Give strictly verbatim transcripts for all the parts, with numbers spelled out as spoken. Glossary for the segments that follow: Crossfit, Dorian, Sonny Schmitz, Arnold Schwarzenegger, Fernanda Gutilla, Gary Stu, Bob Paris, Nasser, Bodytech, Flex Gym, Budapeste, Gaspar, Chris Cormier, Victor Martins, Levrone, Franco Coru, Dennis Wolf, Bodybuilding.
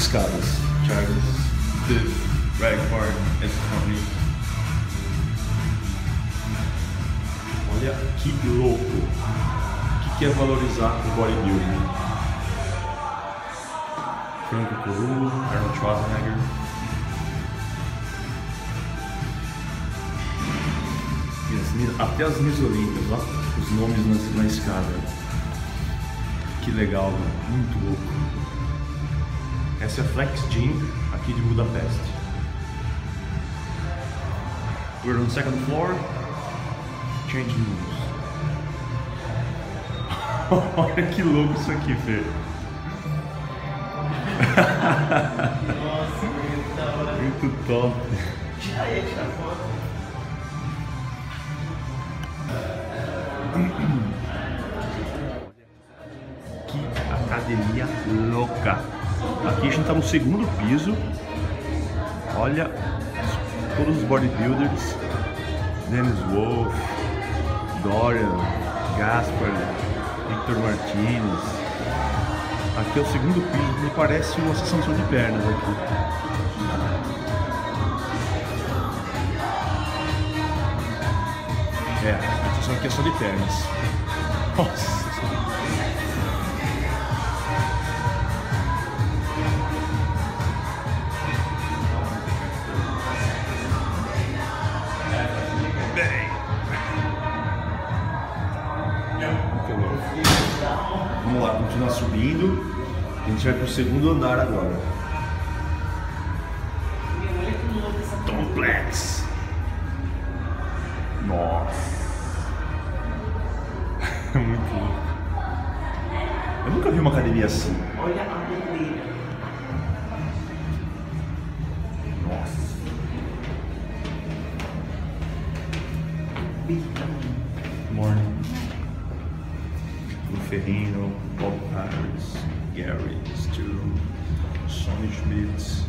esses caras? Charles, Steve, Ragnar, essa família. Olha que louco! O que quer valorizar o bodybuilding? Franco Coru, Arnold Schwarzenegger. Até as Miss Olímpias, ó, os nomes na, na escada. Que legal, muito louco. Essa é a Flex Gym, aqui de Budapeste. We're on second floor, change rooms. Olha que louco isso aqui, Fê. Nossa, muito da hora. Muito top. Tira aí, tira a foto. Que academia louca! Aqui a gente está no segundo piso. Olha todos os bodybuilders: Dennis Wolf, Dorian, Gaspar, Victor Martins. Aqui é o segundo piso, me parece uma sessão só de pernas aqui. É, a sessão aqui é só de pernas. Nossa! Bem! Vamos lá, continuar subindo. A gente vai pro segundo andar agora. Complex! Nossa! Muito louco. Eu nunca vi uma academia assim. Olha a bandeira. Nossa. Morning. O Ferrino, Bob Paris, Gary Stu, Sonny Schmitz.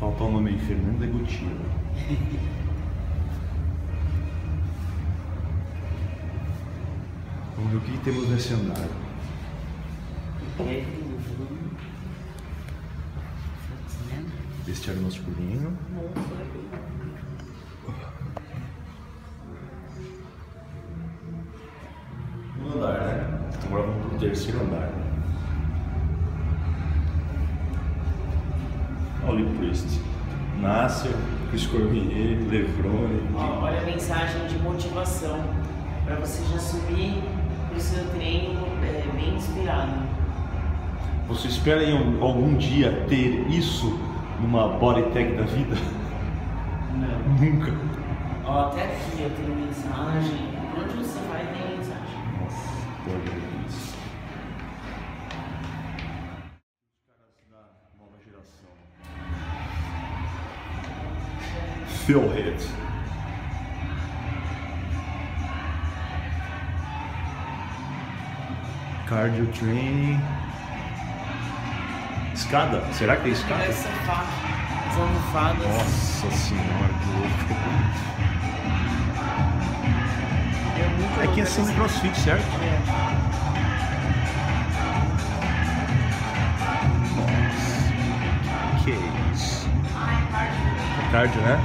Falta o nome aí, Fernanda Gutilla. Vamos ver o que temos nesse andar. Este era o nosso pulinho. Um andar, né? Agora vamos pro terceiro andar. Olha o Priest, Nasser, Chris Cormier, Levrone. Oh, olha a mensagem de motivação para você já subir para o seu treino é, bem inspirado. Você espera em algum, algum dia ter isso numa bodytech da vida? Não. Nunca. Oh, até aqui eu tenho mensagem. Onde você vai tem mensagem. Nossa, pode isso. Fill it. Cardio training. Escada? Será que tem escada? Olha sofá. As almofadas. Nossa senhora, que louco. É que é sessão de crossfit, certo? É. Nossa. Que isso? É cardio, né?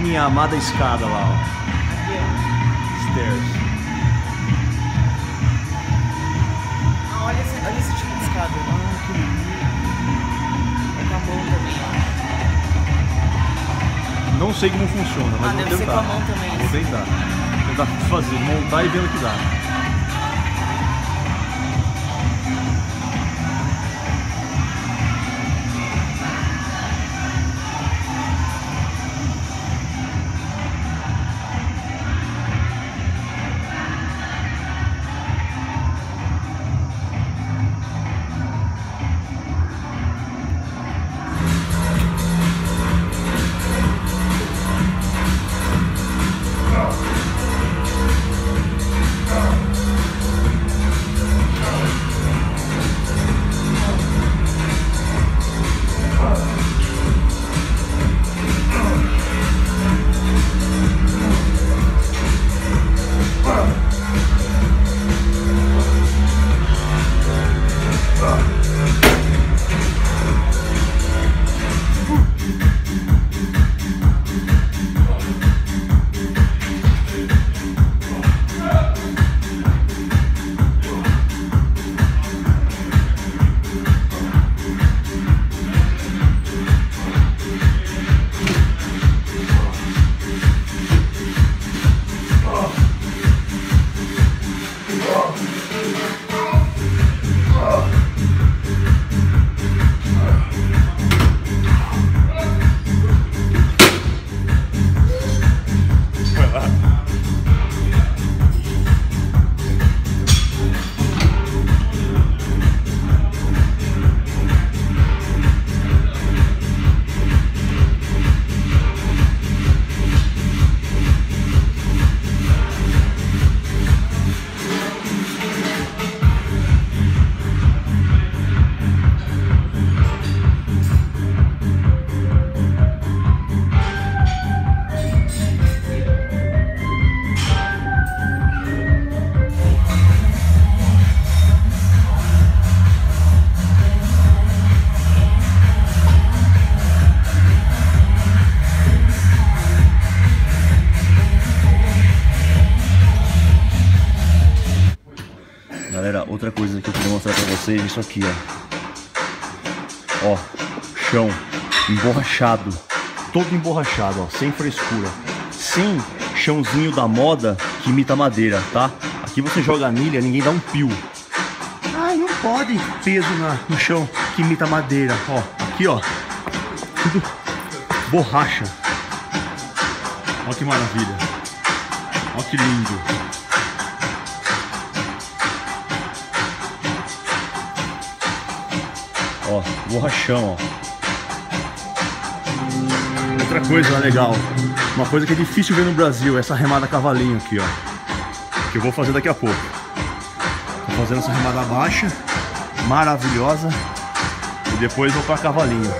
Minha amada escada lá, ó. Aqui, ó. Stairs. Ah, olha esse, olha esse tipo de escada. Ah, que lindo. É com a mão também. Não sei como funciona, mas ah, vou deve tentar. Ser com a mão também. Vou tentar. Vou tentar fazer, montar e ver o que dá. Oh. Galera, outra coisa que eu queria mostrar pra vocês é isso aqui, ó. Ó, chão emborrachado, todo emborrachado, ó, sem frescura, sem chãozinho da moda que imita madeira, tá? Aqui você joga anilha, ninguém dá um pio. Ai, não pode peso na, no chão que imita madeira, ó. Aqui, ó, tudo borracha. Olha que maravilha, olha que lindo. Ó, borrachão, ó. Outra coisa legal, uma coisa que é difícil ver no Brasil, é essa remada cavalinho aqui, ó, que eu vou fazer daqui a pouco. Tô fazendo essa remada baixa, maravilhosa, e depois vou pra cavalinho.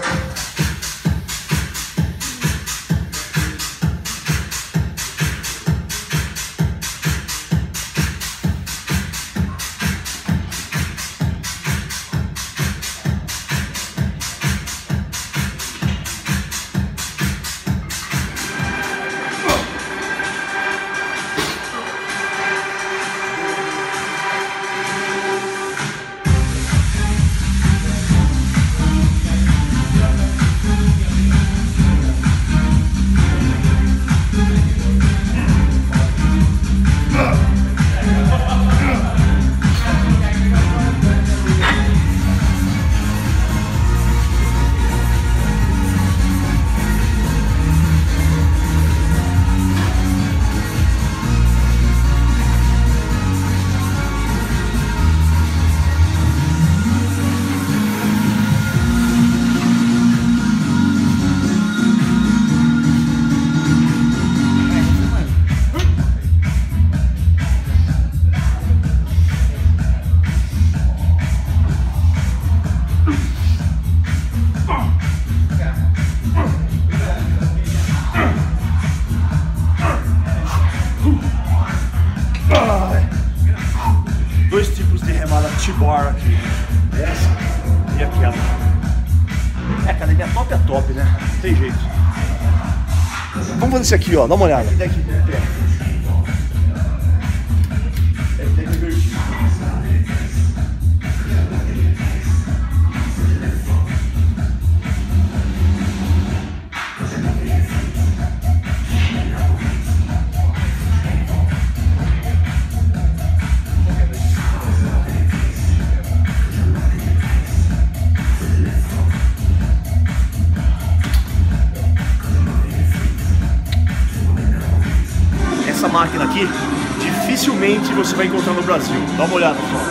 Bar aqui, essa e aquela. É, academia top é top, né? Não tem jeito. Vamos fazer isso aqui, ó, dá uma olhada. Deve ter divertido. Essa máquina aqui, dificilmente você vai encontrar no Brasil. Dá uma olhada só.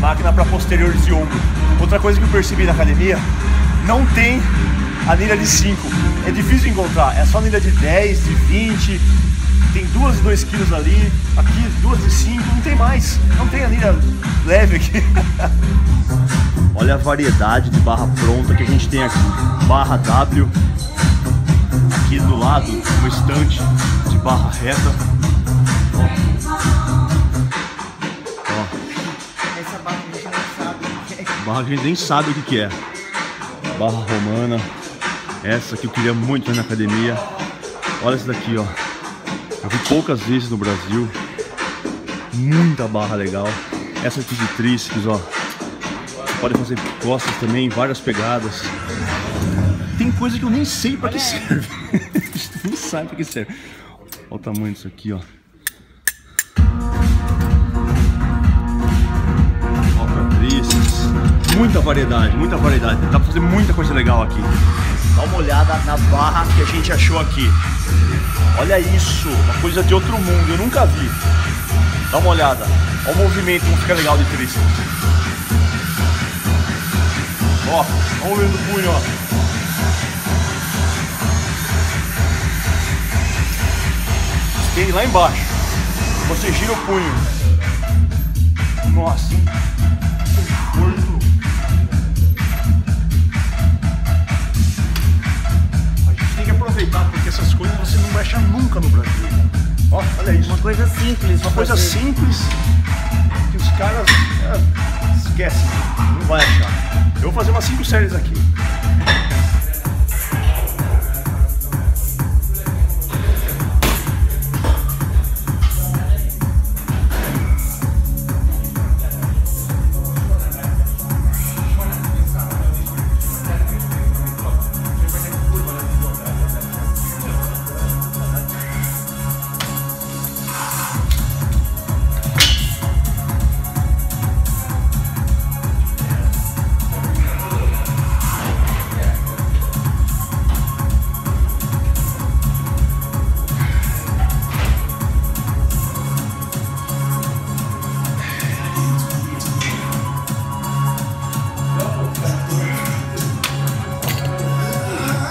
Máquina para posteriores de ombro. Outra coisa que eu percebi na academia, não tem anilha de cinco. É difícil encontrar, é só anilha de dez, de vinte. Tem duas de dois quilos ali, aqui duas de cinco, não tem mais. Não tem anilha leve aqui. Olha a variedade de barra pronta que a gente tem aqui. Barra W, aqui do lado, um estante de barra reta. Ó. Barra que a gente nem sabe o que que é. Barra romana. Essa que eu queria muito na academia. Olha essa daqui, ó. Eu vi poucas vezes no Brasil. Muita barra legal. Essa aqui de tríceps, ó. Você pode fazer costas também, várias pegadas. Tem coisa que eu nem sei pra que serve. Nem sabe pra que serve. Olha o tamanho disso aqui, ó. Muita variedade, muita variedade. Dá pra fazer muita coisa legal aqui. Dá uma olhada nas barras que a gente achou aqui. Olha isso, uma coisa de outro mundo, eu nunca vi. Dá uma olhada. Olha o movimento, como fica legal de tríceps. Ó, olha o movimento do punho, ó. Tem lá embaixo. Você gira o punho. Nossa, muito. A gente tem que aproveitar, porque essas coisas você não vai achar nunca no Brasil. Ó, olha isso. Uma coisa simples. Uma coisa fazer. simples que os caras é, esquecem. Não vai achar. Eu vou fazer umas cinco séries aqui.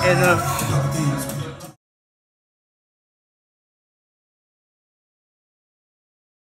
Enough.